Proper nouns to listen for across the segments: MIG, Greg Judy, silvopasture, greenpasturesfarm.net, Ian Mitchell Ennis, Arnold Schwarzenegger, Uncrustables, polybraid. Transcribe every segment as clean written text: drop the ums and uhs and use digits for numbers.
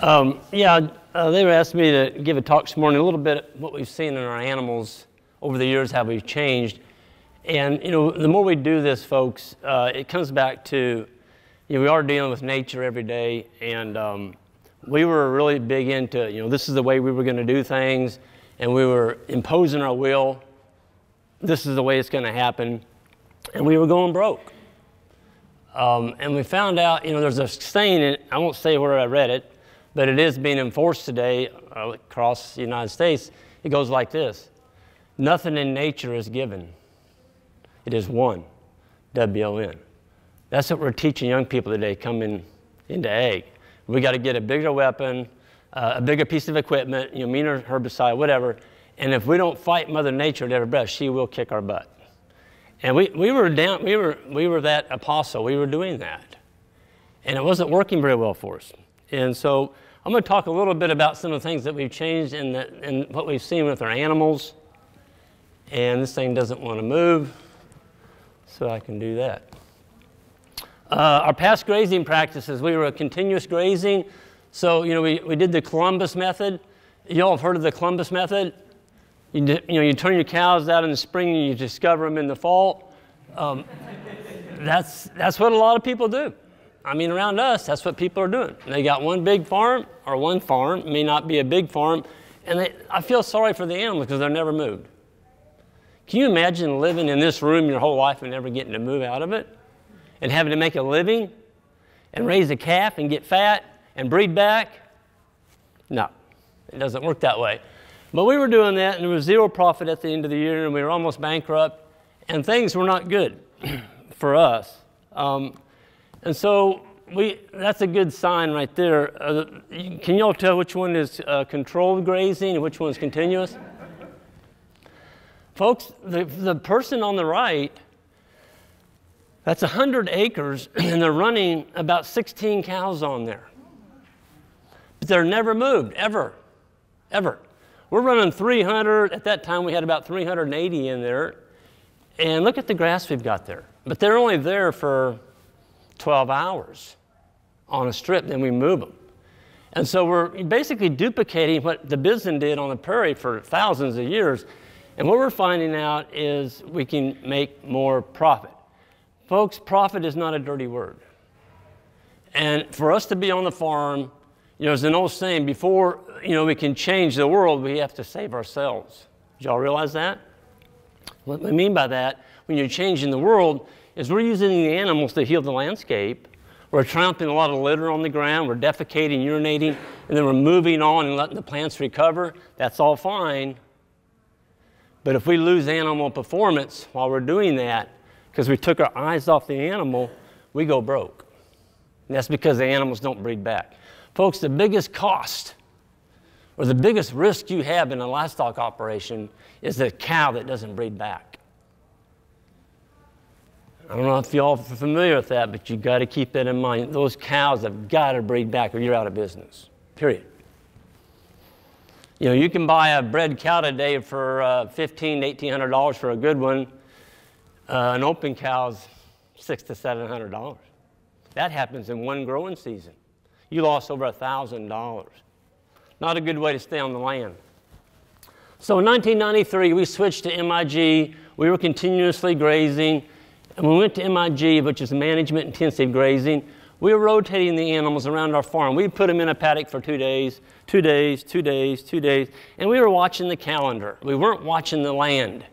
They were asking me to give a talk this morning, a little bit of what we've seen in our animals over the years, how we've changed. And, you know, the more we do this, folks, it comes back to, you know, we are dealing with nature every day, and we were really big into, you know, this is the way we were going to do things, and we were imposing our will. This is the way it's going to happen, and we were going broke. And we found out, you know, there's a saying, and I won't say where I read it, but it is being enforced today across the United States. It goes like this: nothing in nature is given. It is one, W-O-N. That's what we're teaching young people today coming into ag. We got to get a bigger weapon, a bigger piece of equipment, you know, meaner herbicide, whatever. And if we don't fight Mother Nature at every breath, she will kick our butt. And we were that apostle. We were doing that, and it wasn't working very well for us. And so I'm going to talk a little bit about some of the things that we've changed and what we've seen with our animals. And this thing doesn't want to move, so I can do that. Our past grazing practices, we were a continuous grazing. So, you know, we did the Columbus method. You all have heard of the Columbus method? You turn your cows out in the spring and you discover them in the fall. That's what a lot of people do. I mean, around us, that's what people are doing. They got one big farm, or one farm, it may not be a big farm, and I feel sorry for the animals because they're never moved. Can you imagine living in this room your whole life and never getting to move out of it? And having to make a living and raise a calf and get fat and breed back? No, it doesn't work that way. But we were doing that, and there was zero profit at the end of the year, and we were almost bankrupt, and things were not good for us. And so that's a good sign right there. Can you all tell which one is controlled grazing and which one's continuous? Folks, the person on the right, that's 100 acres, and they're running about 16 cows on there. But they're never moved, ever, ever. We're running 300. At that time, we had about 380 in there. And look at the grass we've got there. But they're only there for 12 hours on a strip, then we move them. And so we're basically duplicating what the bison did on the prairie for thousands of years. And what we're finding out is we can make more profit. Folks, profit is not a dirty word. And for us to be on the farm, you know, there's an old saying, before, you know, we can change the world, we have to save ourselves. Did y'all realize that? What I mean by that, when you're changing the world, is we're using the animals to heal the landscape. We're trampling a lot of litter on the ground. We're defecating, urinating, and then we're moving on and letting the plants recover. That's all fine. But if we lose animal performance while we're doing that, because we took our eyes off the animal, we go broke. And that's because the animals don't breed back. Folks, the biggest cost or the biggest risk you have in a livestock operation is the cow that doesn't breed back. I don't know if y'all are familiar with that, but you've got to keep that in mind. Those cows have got to breed back or you're out of business, period. You know, you can buy a bred cow today for $1,500 to $1,800 for a good one. An open cow's $600 to $700. That happens in one growing season. You lost over $1,000. Not a good way to stay on the land. So in 1993, we switched to MIG. We were continuously grazing. And when we went to MIG, which is management intensive grazing, we were rotating the animals around our farm. We put them in a paddock for 2 days, 2 days, 2 days, 2 days, and we were watching the calendar. We weren't watching the land.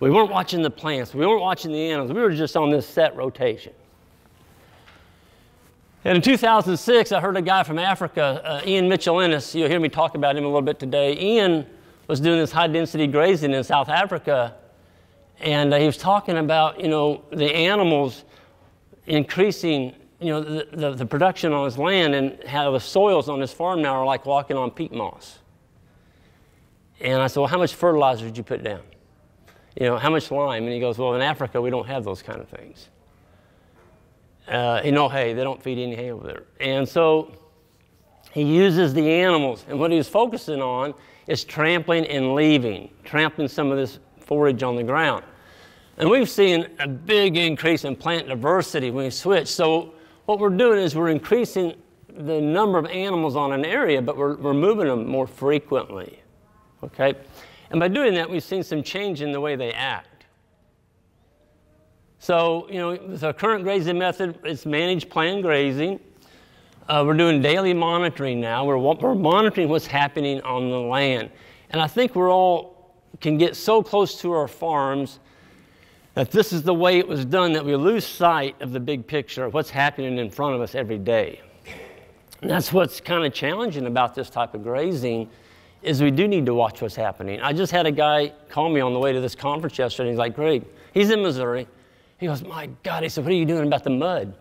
We weren't watching the plants. We weren't watching the animals. We were just on this set rotation. And in 2006, I heard a guy from Africa, Ian Mitchell Ennis. You'll hear me talk about him a little bit today. Ian was doing this high density grazing in South Africa. And he was talking about, you know, the animals increasing, you know, the production on his land, and how the soils on his farm now are like walking on peat moss. And I said, well, how much fertilizer did you put down? You know, how much lime? And he goes, well, in Africa, we don't have those kind of things. You know, hay, they don't feed any hay over there. And so he uses the animals. And what he was focusing on is trampling and leaving, trampling some of this forage on the ground. And we've seen a big increase in plant diversity when we switch. So what we're doing is we're increasing the number of animals on an area, but we're moving them more frequently, okay? And by doing that, we've seen some change in the way they act. So, you know, with our current grazing method, it's managed planned grazing. We're doing daily monitoring now. We're monitoring what's happening on the land. And I think we're all can get so close to our farms that this is the way it was done that we lose sight of the big picture of what's happening in front of us every day. And that's what's kind of challenging about this type of grazing is we do need to watch what's happening. I just had a guy call me on the way to this conference yesterday. He's like, Greg, he's in Missouri. He goes, my God. He said, what are you doing about the mud?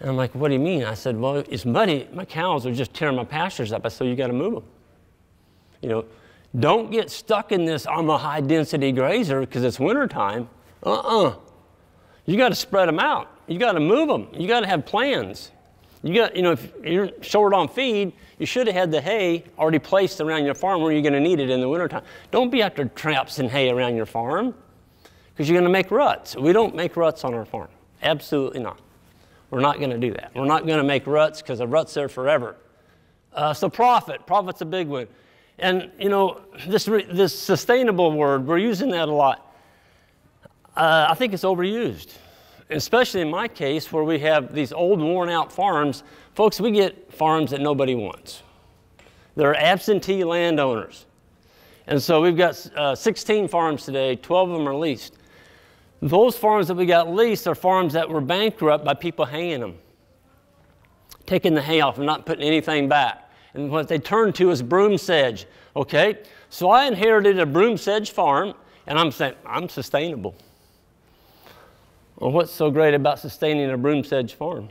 And I'm like, what do you mean? I said, well, it's muddy. My cows are just tearing my pastures up. I said, you got to move them. You know, don't get stuck in this, I'm a high density grazer because it's wintertime. You got to spread them out. You got to move them. You got to have plans. You got, you know, if you're short on feed, you should have had the hay already placed around your farm where you're going to need it in the wintertime. Don't be after traps and hay around your farm because you're going to make ruts. We don't make ruts on our farm. Absolutely not. We're not going to do that. We're not going to make ruts because the ruts are forever. So profit. Profit's a big one. And, you know, this sustainable word, we're using that a lot. I think it's overused. Especially in my case where we have these old worn out farms. Folks, we get farms that nobody wants. They're absentee landowners. And so we've got 16 farms today, 12 of them are leased. Those farms that we got leased are farms that were bankrupt by people haying them, taking the hay off and not putting anything back. And what they turned to is broom sedge, okay? So I inherited a broom sedge farm and I'm saying, I'm sustainable. Well, what's so great about sustaining a broom sedge farm?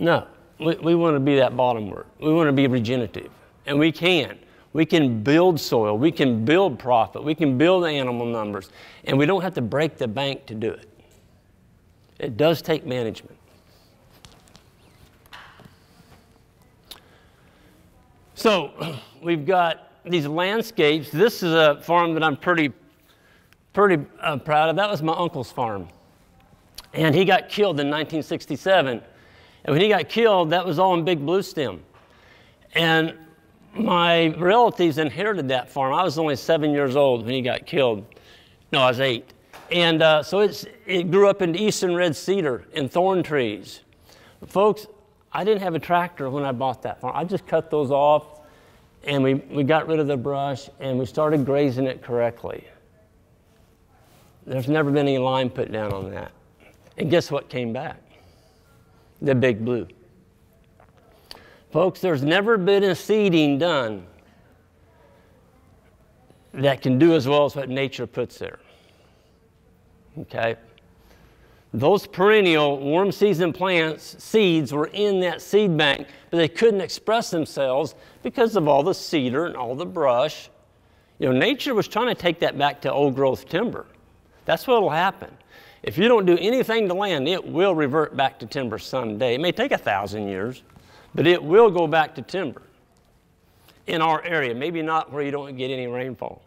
No, we want to be that bottom work. We want to be regenerative, and we can. We can build soil. We can build profit. We can build animal numbers, and we don't have to break the bank to do it. It does take management. So we've got these landscapes. This is a farm that I'm pretty proud of. That was my uncle's farm. And he got killed in 1967. And when he got killed, that was all in big bluestem. And my relatives inherited that farm. I was only 7 years old when he got killed. No, I was 8. And so it grew up into eastern red cedar and thorn trees. Folks, I didn't have a tractor when I bought that farm. I just cut those off, and we got rid of the brush, and we started grazing it correctly. There's never been any lime put down on that. And guess what came back? The big blue. Folks, there's never been a seeding done that can do as well as what nature puts there. Okay? Those perennial warm season plants, seeds were in that seed bank, but they couldn't express themselves because of all the cedar and all the brush. You know, nature was trying to take that back to old growth timber. That's what will happen. If you don't do anything to land, it will revert back to timber someday. It may take 1,000 years, but it will go back to timber in our area. Maybe not where you don't get any rainfall.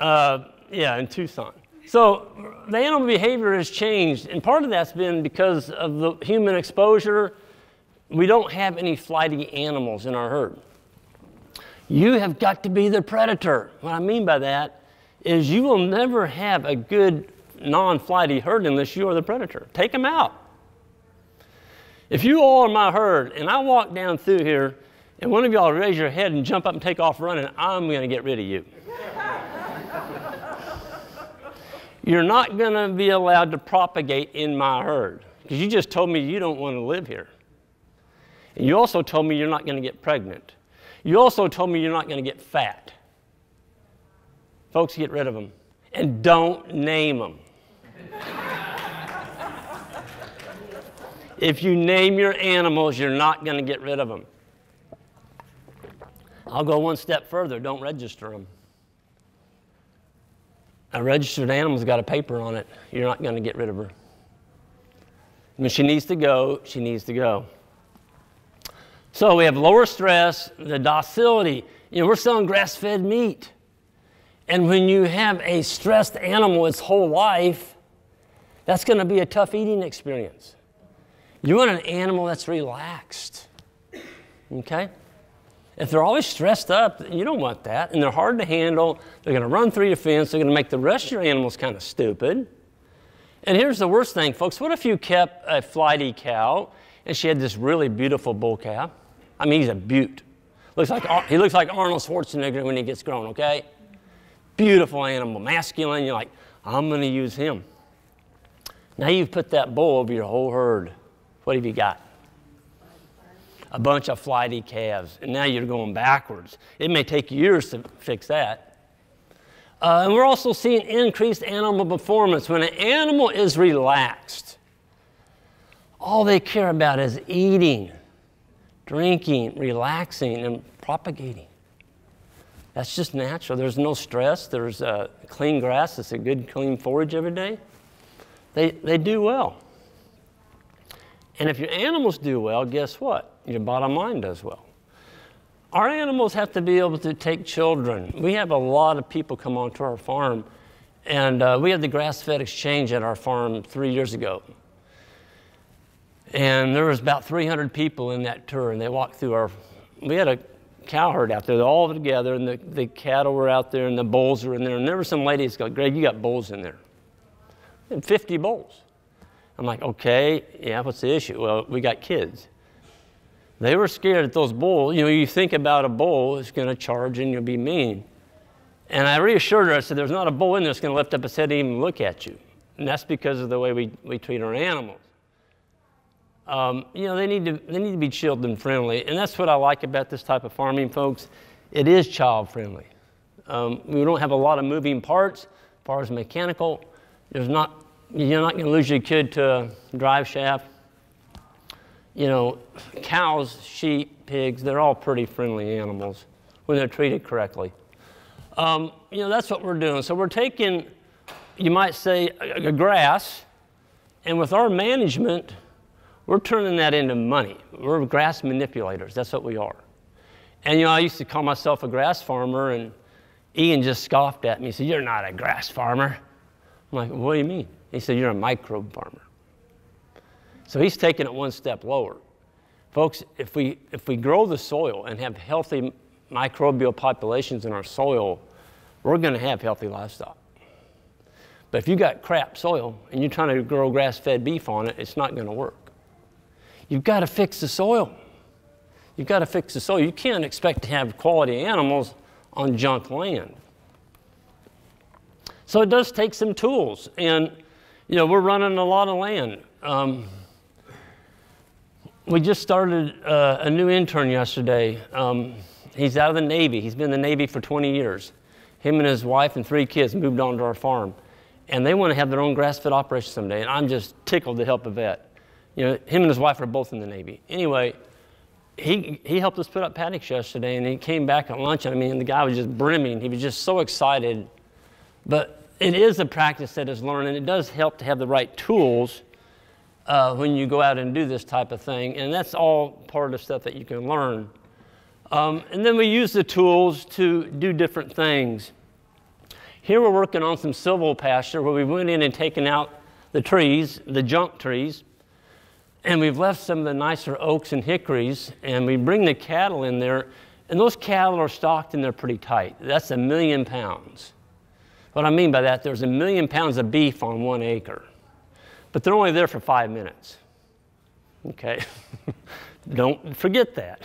Yeah, in Tucson. So the animal behavior has changed, and part of that's been because of the human exposure. We don't have any flighty animals in our herd. You have got to be the predator. What I mean by that is you will never have a good non-flighty herd unless you are the predator. Take them out. If you all are my herd and I walk down through here and one of y'all raise your head and jump up and take off running, I'm going to get rid of you. You're not going to be allowed to propagate in my herd because you just told me you don't want to live here. And you also told me you're not going to get pregnant. You also told me you're not going to get fat. Folks, get rid of them. And don't name them. If you name your animals, you're not going to get rid of them. I'll go one step further. Don't register them. A registered animal's got a paper on it. You're not going to get rid of her. When she needs to go, she needs to go. So we have lower stress, the docility. You know, we're selling grass-fed meat. And when you have a stressed animal its whole life, That's going to be a tough eating experience. You want an animal that's relaxed, okay? If they're always stressed up, you don't want that. And they're hard to handle. They're going to run through the fence. They're going to make the rest of your animals kind of stupid. And here's the worst thing, folks. What if you kept a flighty cow and she had this really beautiful bull calf? I mean, he's a beaut. Looks like, he looks like Arnold Schwarzenegger when he gets grown, okay? Beautiful animal, masculine. You're like, I'm going to use him. Now you've put that bull over your whole herd. What have you got? A bunch of flighty calves, and now you're going backwards. It may take years to fix that. And we're also seeing increased animal performance. When an animal is relaxed, all they care about is eating, drinking, relaxing, and propagating. That's just natural. There's no stress. There's clean grass. It's a good, clean forage every day. They do well. And if your animals do well, guess what? Your bottom line does well. Our animals have to be able to take children. We have a lot of people come onto our farm, and we had the grass-fed exchange at our farm 3 years ago. And there was about 300 people in that tour, and they walked through our, we had a cow herd out there, all together, and the cattle were out there, and the bulls were in there, and there were some ladies go, Greg, you got bulls in there. And 50 bulls. I'm like, okay, yeah, what's the issue? Well, we got kids. They were scared that those bulls, you know, you think about a bull that's going to charge and you'll be mean. And I reassured her, I said, there's not a bull in there that's going to lift up its head and even look at you. And that's because of the way we treat our animals. You know, they need to be children friendly. And that's what I like about this type of farming, folks. It is child friendly. We don't have a lot of moving parts as far as mechanical. There's not, you're not going to lose your kid to a drive shaft. You know, cows, sheep, pigs, they're all pretty friendly animals when they're treated correctly. You know, that's what we're doing. So we're taking, you might say, a grass, and with our management, we're turning that into money. We're grass manipulators. That's what we are. And, you know, I used to call myself a grass farmer, and Ian just scoffed at me. He said, you're not a grass farmer. I'm like, what do you mean? He said, you're a microbe farmer. So he's taking it one step lower. Folks, if we grow the soil and have healthy microbial populations in our soil, we're going to have healthy livestock. But if you got crap soil and you're trying to grow grass-fed beef on it, it's not going to work. You've got to fix the soil. You've got to fix the soil. You can't expect to have quality animals on junk land. So it does take some tools. And, you know, we're running a lot of land. We just started a new intern yesterday. He's out of the Navy. He's been in the Navy for 20 years. Him and his wife and 3 kids moved on to our farm. And they want to have their own grass-fed operation someday. And I'm just tickled to help a vet. You know, him and his wife are both in the Navy. Anyway, he helped us put up paddocks yesterday, and he came back at lunch. And I mean, the guy was just brimming. He was just so excited. But it is a practice that is learned, and it does help to have the right tools when you go out and do this type of thing. And that's all part of stuff that you can learn. And then we use the tools to do different things. Here we're working on some silvopasture where we went in and taken out the trees, the junk trees, and we've left some of the nicer oaks and hickories, and we bring the cattle in there, and those cattle are stocked and they're pretty tight. That's 1 million pounds. What I mean by that, there's 1 million pounds of beef on 1 acre. But they're only there for 5 minutes, okay? Don't forget that.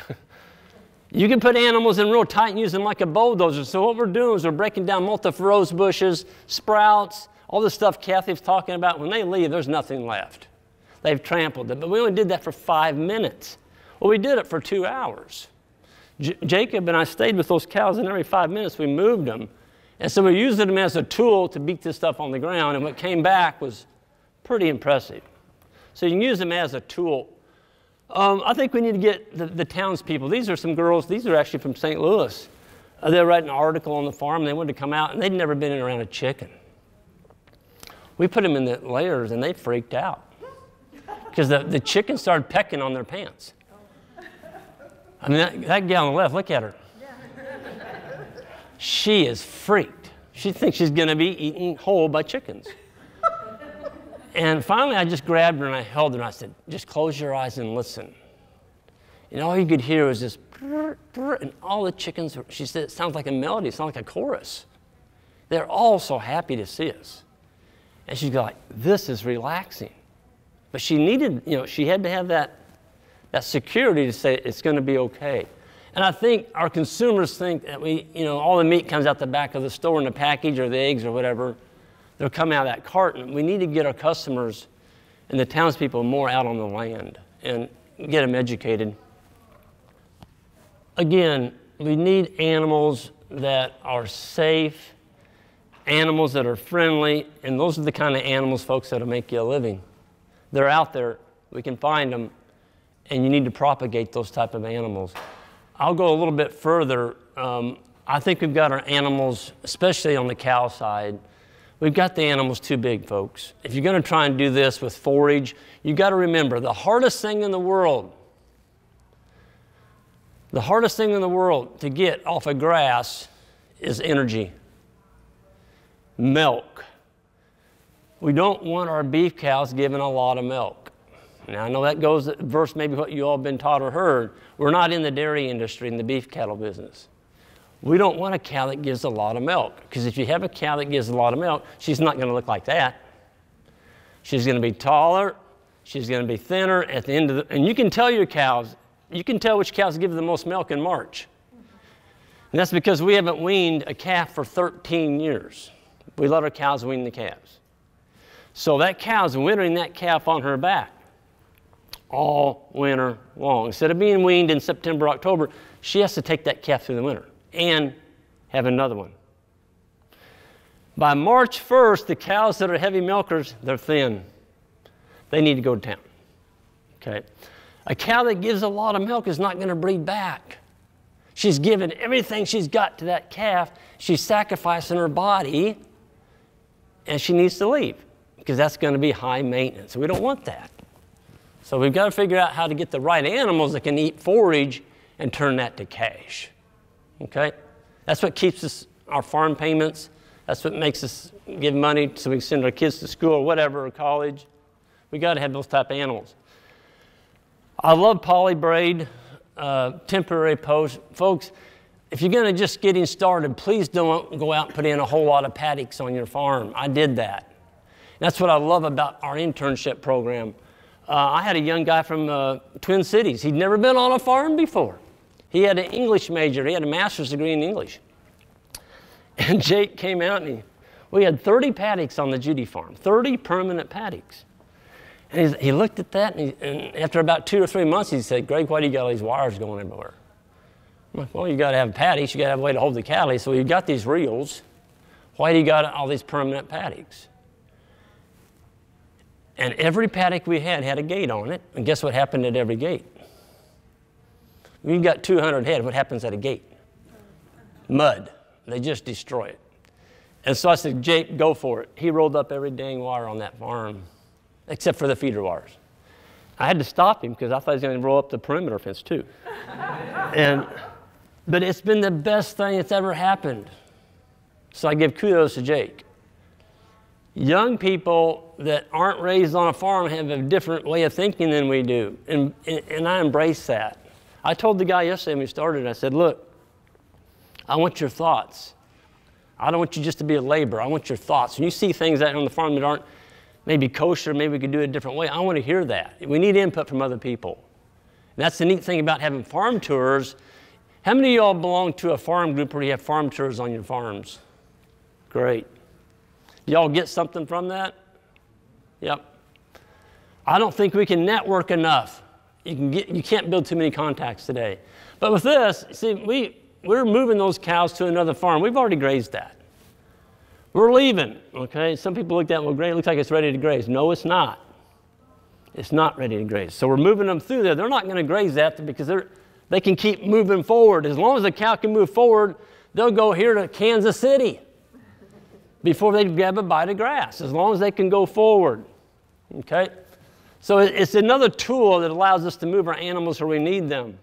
You can put animals in real tight and use them like a bulldozer. So what we're doing is we're breaking down multiflorous bushes, sprouts, all the stuff Kathy's talking about. When they leave, there's nothing left. They've trampled it, but we only did that for 5 minutes. Well, we did it for 2 hours. Jacob and I stayed with those cows, and every 5 minutes we moved them. And so we used them as a tool to beat this stuff on the ground, and what came back was pretty impressive. So you can use them as a tool. I think we need to get the townspeople. These are some girls. These are actually from St. Louis. They're writing an article on the farm. They wanted to come out, and they'd never been in around a chicken. We put them in the layers, and they freaked out because the chicken started pecking on their pants. I mean, that gal on the left, look at her. She is freaked. She thinks she's going to be eaten whole by chickens. And finally, I just grabbed her and I held her and I said, just close your eyes and listen. And all you could hear was this, and all the chickens, she said, it sounds like a melody, it sounds like a chorus. They're all so happy to see us. And she'd go like, this is relaxing. But she needed, you know, she had to have that security to say it's going to be okay. And I think our consumers think that we, you know, all the meat comes out the back of the store in a package or the eggs or whatever. They're coming out of that carton. We need to get our customers and the townspeople more out on the land and get them educated. Again, we need animals that are safe, animals that are friendly, and those are the kind of animals, folks, that'll make you a living. They're out there. We can find them, and you need to propagate those type of animals. I'll go a little bit further. I think we've got our animals, especially on the cow side, we've got the animals too big, folks. If you're going to try and do this with forage, you've got to remember the hardest thing in the world, the hardest thing in the world to get off of grass is energy, milk. We don't want our beef cows giving a lot of milk. Now, I know that goes versus maybe what you all have been taught or heard. We're not in the dairy industry, in the beef cattle business. We don't want a cow that gives a lot of milk, because if you have a cow that gives a lot of milk, she's not going to look like that. She's going to be taller. She's going to be thinner at the end of the... And you can tell your cows, you can tell which cows give the most milk in March. And that's because we haven't weaned a calf for 13 years. We let our cows wean the calves. So that cow's wintering that calf on her back all winter long. Instead of being weaned in September, October, she has to take that calf through the winter and have another one. By March 1st, the cows that are heavy milkers, they're thin. They need to go to town. Okay? A cow that gives a lot of milk is not going to breed back. She's given everything she's got to that calf. She's sacrificing her body, and she needs to leave, because that's going to be high maintenance. We don't want that. So we've got to figure out how to get the right animals that can eat forage and turn that to cash. Okay? That's what keeps us our farm payments. That's what makes us give money so we can send our kids to school or whatever, or college. We've got to have those type of animals. I love polybraid, temporary posts. Folks, if you're going to just getting started, please don't go out and put in a whole lot of paddocks on your farm. I did that. That's what I love about our internship program. I had a young guy from Twin Cities. He'd never been on a farm before. He had an English major. He had a master's degree in English. And Jake came out and we had 30 paddocks on the Judy farm, 30 permanent paddocks. And he looked at that, and after about 2 or 3 months, he said, Greg, why do you got all these wires going everywhere? I'm like, well, you got to have paddocks. You got to have a way to hold the cattle. So you got these reels. Why do you got all these permanent paddocks? And every paddock we had had a gate on it. And guess what happened at every gate? When you got 200 head, what happens at a gate? Mud. They just destroy it. And so I said, Jake, go for it. He rolled up every dang wire on that farm, except for the feeder wires. I had to stop him because I thought he was going to roll up the perimeter fence too. But it's been the best thing that's ever happened. So I give kudos to Jake. Young people that aren't raised on a farm have a different way of thinking than we do, and I embrace that. I told the guy yesterday when we started, I said, look, I want your thoughts. I don't want you just to be a laborer. I want your thoughts. When you see things out on the farm that aren't maybe kosher, maybe we could do it a different way, I want to hear that. We need input from other people. And that's the neat thing about having farm tours. How many of y'all belong to a farm group where you have farm tours on your farms? Great. Y'all get something from that? Yep. I don't think we can network enough. You can't build too many contacts today. But with this, see, we're moving those cows to another farm. We've already grazed that. We're leaving, okay? Some people look at that, well, great, it looks like it's ready to graze. No, it's not. It's not ready to graze. So we're moving them through there. They're not going to graze that because they can keep moving forward. As long as the cow can move forward, they'll go here to Kansas City before they grab a bite of grass, as long as they can go forward, okay? So it's another tool that allows us to move our animals where we need them.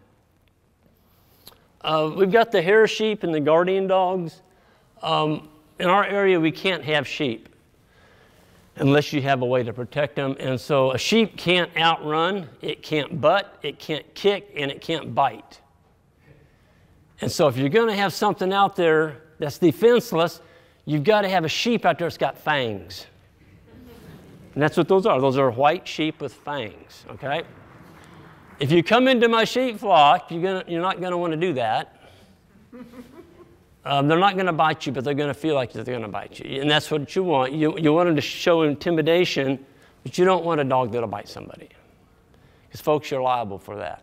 We've got the hair sheep and the guardian dogs. In our area, we can't have sheep. unless you have a way to protect them. And so a sheep can't outrun, it can't butt, it can't kick, and it can't bite. And so if you're going to have something out there that's defenseless, you've got to have a sheep out there that's got fangs. And that's what those are. Those are white sheep with fangs, okay? If you come into my sheep flock, you're not going to want to do that. They're not going to bite you, but they're going to feel like they're going to bite you. And that's what you want. You want them to show intimidation, but you don't want a dog that'll bite somebody. Because, folks, you're liable for that.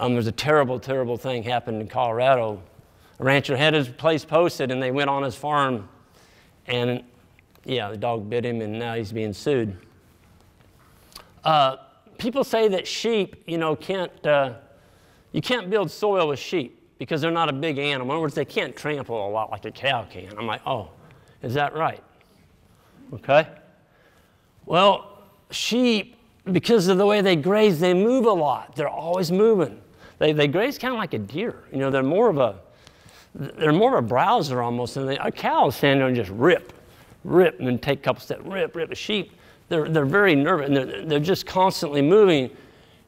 There's a terrible, terrible thing happened in Colorado. A rancher had his place posted, and they went on his farm. And, yeah, the dog bit him, and now he's being sued. People say that sheep, you know, you can't build soil with sheep because they're not a big animal. In other words, they can't trample a lot like a cow can. I'm like, oh, is that right? Okay. Well, sheep, because of the way they graze, they move a lot. They're always moving. They graze kind of like a deer. You know, they're more of a browser almost than a cow is standing there and just rip, and then take a couple steps, rip. A sheep, They're very nervous, and they're just constantly moving.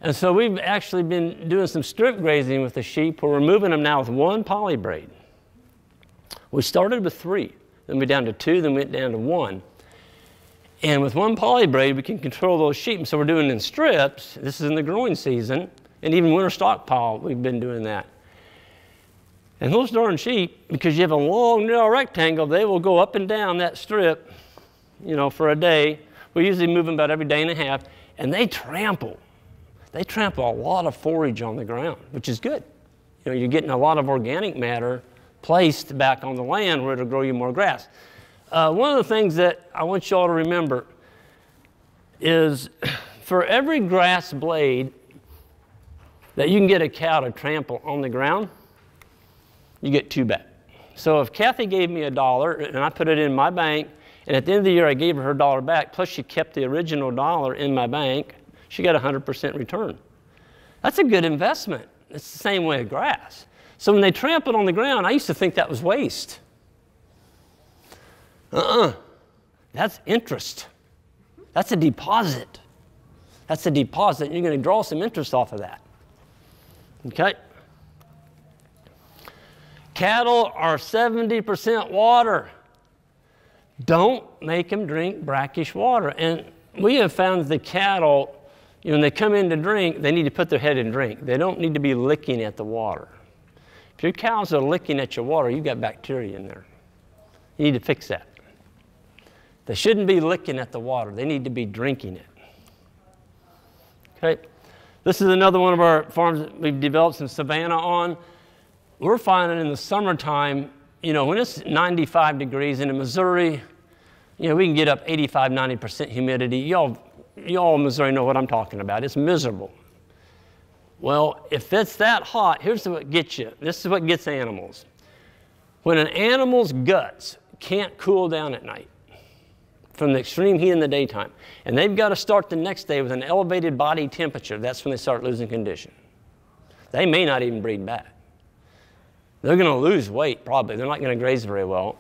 And so we've actually been doing some strip grazing with the sheep, where we're moving them now with one poly braid. We started with 3, then we went down to 2, then we went down to 1. And with one poly braid, we can control those sheep. And so we're doing it in strips. This is in the growing season, and even winter stockpile, we've been doing that. And those darn sheep, because you have a long, narrow rectangle, they will go up and down that strip, you know, for a day. We usually move them about every day and a half, and they trample. They trample a lot of forage on the ground, which is good. You know, you're getting a lot of organic matter placed back on the land where it'll grow you more grass. One of the things that I want you all to remember is for every grass blade that you can get a cow to trample on the ground, you get 2 back. So if Kathy gave me $1 and I put it in my bank, and at the end of the year, I gave her $1 back, plus she kept the original $1 in my bank. She got 100% return. That's a good investment. It's the same way with grass. So when they trampled on the ground, I used to think that was waste. That's interest. That's a deposit. That's a deposit. You're going to draw some interest off of that. Okay? Cattle are 70% water. Don't make them drink brackish water. And we have found the cattle, you know, when they come in to drink, they need to put their head in drink. They don't need to be licking at the water. If your cows are licking at your water, you've got bacteria in there. You need to fix that. They shouldn't be licking at the water. They need to be drinking it. Okay. This is another one of our farms that we've developed some savanna on. We're finding in the summertime, you know, when it's 95 degrees in Missouri, you know, we can get up 85, 90% humidity. Y'all in Missouri know what I'm talking about. It's miserable. Well, if it's that hot, here's what gets you. This is what gets animals. When an animal's guts can't cool down at night from the extreme heat in the daytime, and they've got to start the next day with an elevated body temperature, that's when they start losing condition. They may not even breed back. They're going to lose weight, probably. They're not going to graze very well.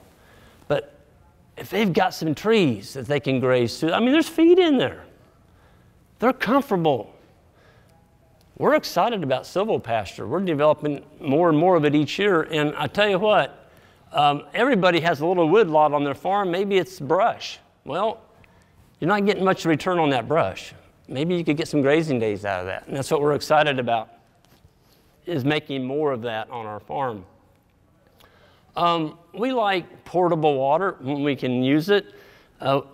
But if they've got some trees that they can graze through, I mean, there's feed in there. They're comfortable. We're excited about silvopasture. We're developing more and more of it each year. And I tell you what, everybody has a little woodlot on their farm. Maybe it's brush. Well, you're not getting much return on that brush. Maybe you could get some grazing days out of that. And that's what we're excited about, is making more of that on our farm. We like portable water when we can use it.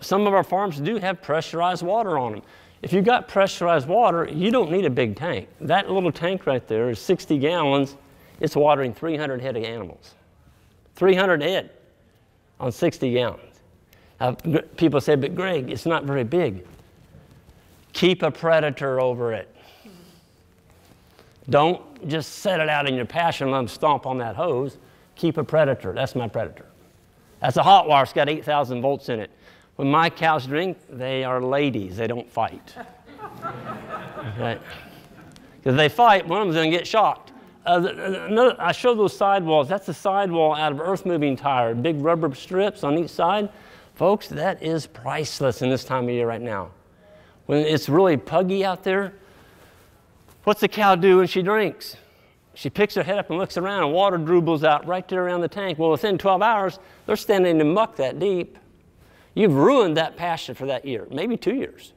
Some of our farms do have pressurized water on them. If you've got pressurized water, you don't need a big tank. That little tank right there is 60 gallons. It's watering 300 head of animals. 300 head on 60 gallons. People say, but Greg, it's not very big. Keep a predator over it. Don't just set it out in your pasture and let them stomp on that hose. Keep a predator. That's my predator. That's a hot wire. It's got 8,000 volts in it. When my cows drink, they are ladies. They don't fight. Right? Because they fight, one of them's going to get shocked. I show those sidewalls. That's a sidewall out of earth-moving tire. Big rubber strips on each side. Folks, that is priceless in this time of year right now. When it's really puggy out there, what's the cow do when she drinks? She picks her head up and looks around, and water dribbles out right there around the tank. Well, within 12 hours, they're standing in the muck that deep. You've ruined that pasture for that year, maybe 2 years.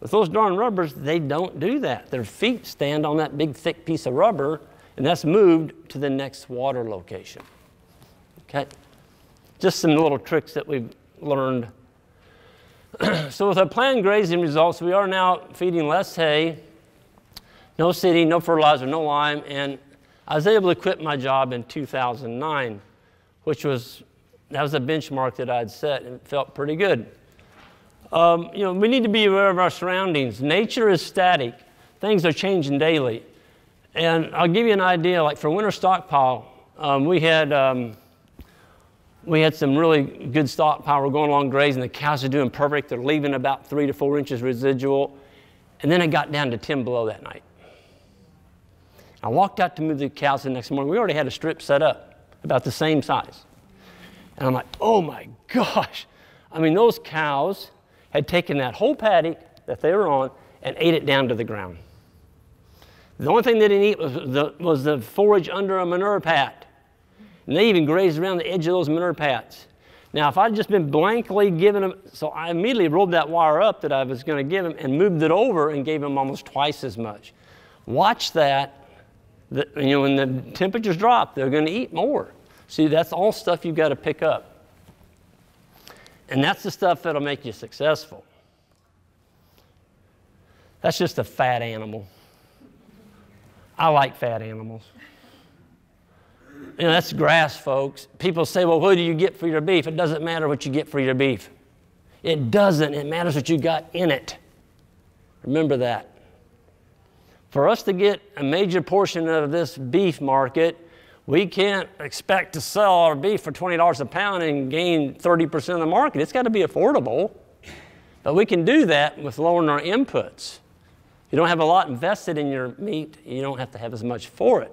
With those darn rubbers, they don't do that. Their feet stand on that big, thick piece of rubber, and that's moved to the next water location. Okay? Just some little tricks that we've learned. So with our planned grazing results, we are now feeding less hay, no seeding, no fertilizer, no lime, and I was able to quit my job in 2009, which was, that was a benchmark that I had set, and it felt pretty good. You know, we need to be aware of our surroundings. Nature is static. Things are changing daily. And I'll give you an idea, like for winter stockpile, we had some really good stockpile. We're going along grazing. The cows are doing perfect. They're leaving about 3 to 4 inches residual. And then it got down to 10 below that night. I walked out to move the cows the next morning. We already had a strip set up about the same size. And I'm like, oh my gosh. I mean, those cows had taken that whole paddock that they were on and ate it down to the ground. The only thing they didn't eat was the forage under a manure pad. And they even grazed around the edge of those manure pads. Now, if I'd just been blankly giving them, so I immediately rolled that wire up that I was going to give them and moved it over and gave them almost twice as much. Watch that. You know, when the temperatures drop, they're going to eat more. See, that's all stuff you've got to pick up. And that's the stuff that'll make you successful. That's just a fat animal. I like fat animals. You know, that's grass, folks. People say, well, what do you get for your beef? It doesn't matter what you get for your beef. It doesn't. It matters what you got in it. Remember that. For us to get a major portion of this beef market, we can't expect to sell our beef for $20 a pound and gain 30% of the market. It's got to be affordable. But we can do that with lowering our inputs. If you don't have a lot invested in your meat, you don't have to have as much for it.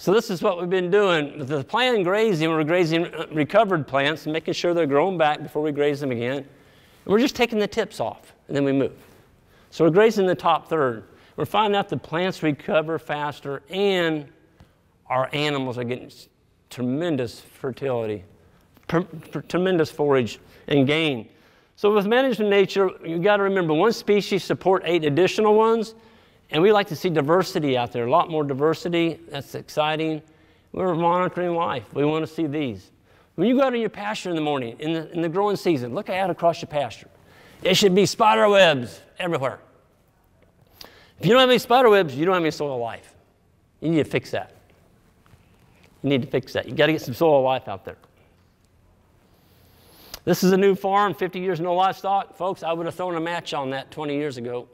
So this is what we've been doing. With the planned grazing, we're grazing recovered plants and making sure they're grown back before we graze them again. And we're just taking the tips off, and then we move. So we're grazing the top third. We're finding out the plants recover faster and our animals are getting tremendous fertility, tremendous forage and gain. So with managing nature, you've got to remember one species support 8 additional ones, and we like to see diversity out there, a lot more diversity. That's exciting. We're monitoring life. We want to see these. When you go out in your pasture in the morning, in the growing season, look out across your pasture. There should be spider webs everywhere. If you don't have any spider webs, you don't have any soil life. You need to fix that. You need to fix that. You got to get some soil life out there. This is a new farm, 50 years no livestock. Folks, I would have thrown a match on that 20 years ago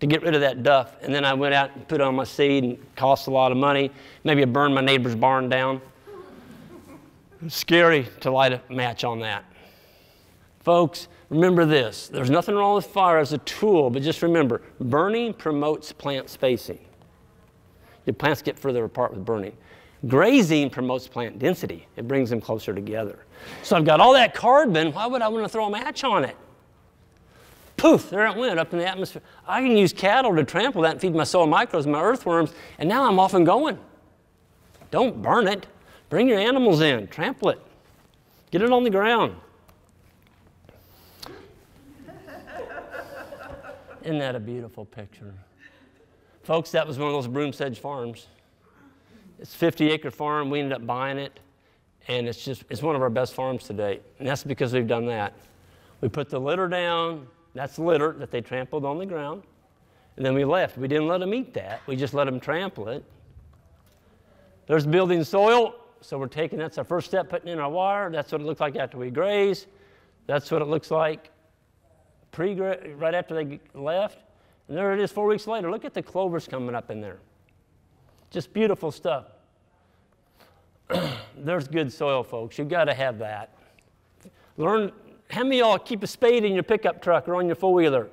to get rid of that duff. And then I went out and put on my seed and it cost a lot of money. Maybe I burned my neighbor's barn down. It's scary to light a match on that. Folks, remember this, there's nothing wrong with fire as a tool, but just remember, burning promotes plant spacing. Your plants get further apart with burning. Grazing promotes plant density. It brings them closer together. So I've got all that carbon, why would I want to throw a match on it? Poof, there it went up in the atmosphere. I can use cattle to trample that and feed my soil microbes, my earthworms, and now I'm off and going. Don't burn it. Bring your animals in, trample it. Get it on the ground. Isn't that a beautiful picture? Folks, that was one of those broom sedge farms. It's a 50-acre farm. We ended up buying it, and it's one of our best farms to date, and that's because we've done that. We put the litter down. That's litter that they trampled on the ground, and then we left. We didn't let them eat that. We just let them trample it. There's building soil, so we're taking, that's our first step, putting in our wire. That's what it looks like after we graze. That's what it looks like right after they left, and there it is 4 weeks later. Look at the clovers coming up in there. Just beautiful stuff. There's good soil, folks. You've got to have that. Learn, how many of y'all keep a spade in your pickup truck or on your four-wheeler?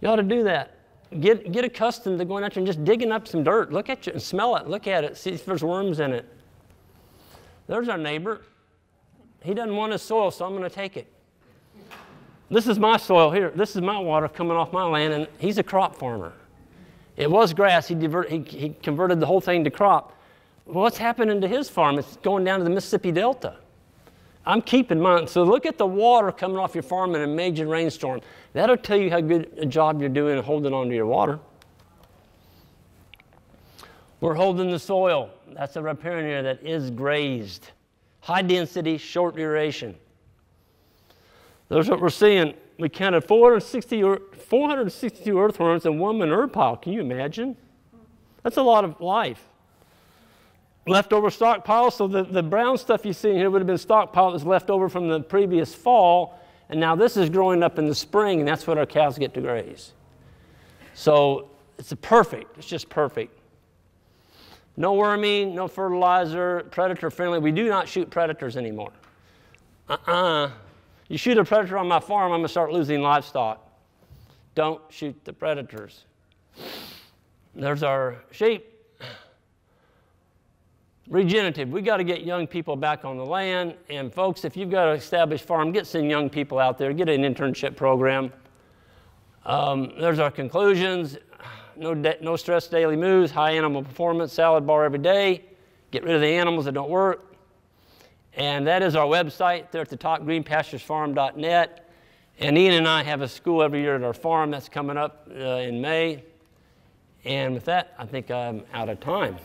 You ought to do that. Get accustomed to going out there and just digging up some dirt. Look at it and smell it. Look at it. See if there's worms in it. There's our neighbor. he doesn't want his soil, so I'm going to take it. This is my soil here. This is my water coming off my land, and he's a crop farmer. It was grass. He converted the whole thing to crop. Well, what's happening to his farm? It's going down to the Mississippi Delta. I'm keeping mine. So look at the water coming off your farm in a major rainstorm. That'll tell you how good a job you're doing holding on to your water. We're holding the soil. That's a riparian area that is grazed. High density, short duration. That's what we're seeing. We counted 462 earthworms and one manure pile. Can you imagine? That's a lot of life. Leftover stockpile, so the brown stuff you see here would have been stockpile that's left over from the previous fall, and now this is growing up in the spring, and that's what our cows get to graze. So it's perfect. It's just perfect. No worming, no fertilizer, predator friendly. We do not shoot predators anymore. You shoot a predator on my farm, I'm going to start losing livestock. Don't shoot the predators. There's our sheep. Regenerative. We've got to get young people back on the land. And folks, if you've got an established farm, get some young people out there. Get an internship program. There's our conclusions. No stress daily moves. High animal performance. Salad bar every day. Get rid of the animals that don't work. And that is our website there at the top, greenpasturesfarm.net. And Ian and I have a school every year at our farm that's coming up in May. And with that, I think I'm out of time.